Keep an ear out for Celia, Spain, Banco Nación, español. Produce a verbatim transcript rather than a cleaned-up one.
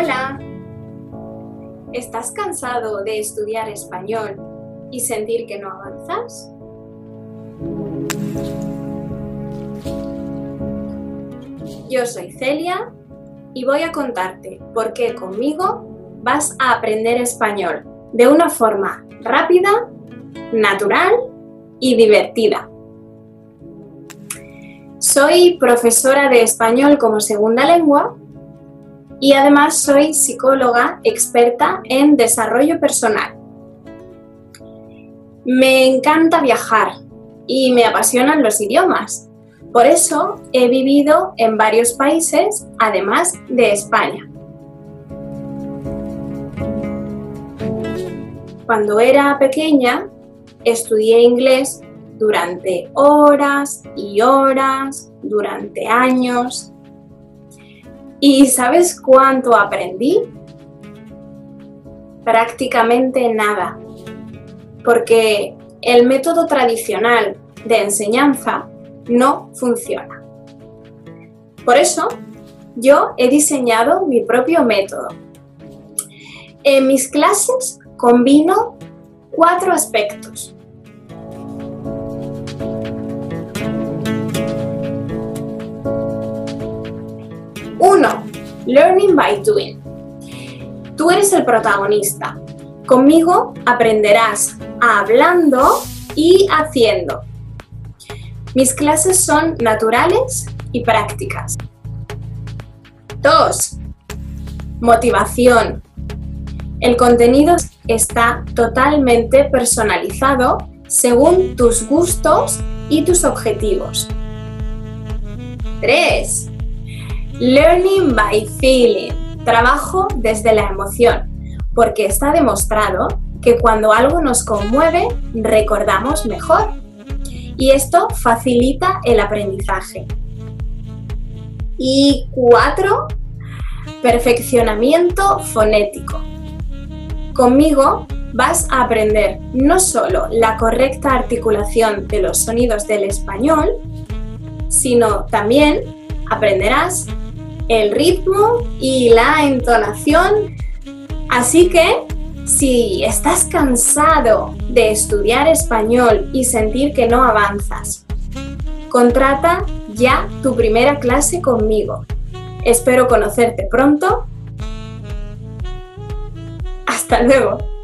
Hola, ¿estás cansado de estudiar español y sentir que no avanzas? Yo soy Celia y voy a contarte por qué conmigo vas a aprender español de una forma rápida, natural y divertida. Soy profesora de español como segunda lengua y además soy psicóloga experta en desarrollo personal. Me encanta viajar y me apasionan los idiomas. Por eso he vivido en varios países, además de España. Cuando era pequeña, estudié inglés durante horas y horas, durante años. ¿Y sabes cuánto aprendí? Prácticamente nada, porque el método tradicional de enseñanza no funciona. Por eso, yo he diseñado mi propio método. En mis clases combino cuatro aspectos. uno. Learning by doing. Tú eres el protagonista. Conmigo aprenderás hablando y haciendo. Mis clases son naturales y prácticas. dos. Motivación. El contenido está totalmente personalizado según tus gustos y tus objetivos. tres. Learning by feeling. Trabajo desde la emoción, porque está demostrado que cuando algo nos conmueve, recordamos mejor. Y esto facilita el aprendizaje. Y cuatro, perfeccionamiento fonético. Conmigo vas a aprender no solo la correcta articulación de los sonidos del español, sino también aprenderás el ritmo y la entonación. Así que, si estás cansado de estudiar español y sentir que no avanzas, contrata ya tu primera clase conmigo. Espero conocerte pronto. ¡Hasta luego!